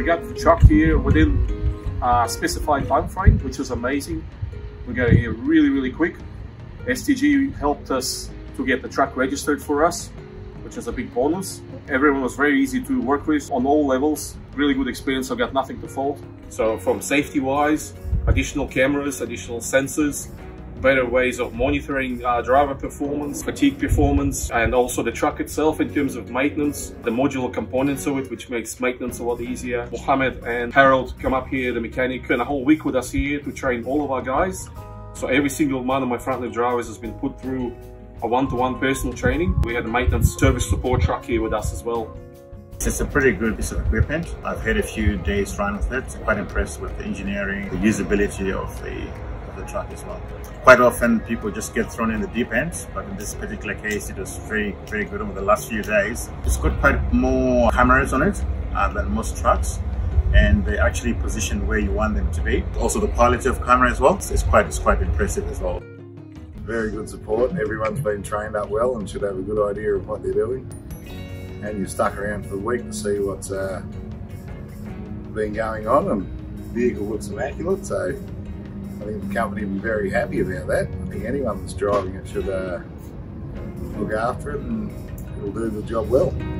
We got the truck here within a specified time frame, which was amazing. We got it here really quick. STG helped us to get the truck registered for us, which was a big bonus. Everyone was very easy to work with on all levels. Really good experience, I've got nothing to fault. So from safety wise, additional cameras, additional sensors, better ways of monitoring driver performance, fatigue performance, and also the truck itself in terms of maintenance, the modular components of it, which makes maintenance a lot easier. Mohammed and Harold come up here, the mechanic, and a whole week with us here to train all of our guys. So every single one of my front lift drivers has been put through a one-to-one personal training. We had a maintenance service support truck here with us as well. It's a pretty good piece of equipment. I've had a few days run with it. I'm quite impressed with the engineering, the usability of the truck as well. Quite often people just get thrown in the deep end, but in this particular case it was very good over the last few days. It's got quite more cameras on it than most trucks, and they actually position where you want them to be. Also the quality of camera as well, it's quite impressive as well. Very good support. Everyone's been trained up well and should have a good idea of what they're doing. And you're stuck around for the week to see what's been going on, and the vehicle looks immaculate, so I think the company will be very happy about that. I think anyone that's driving it should look after it, and it'll do the job well.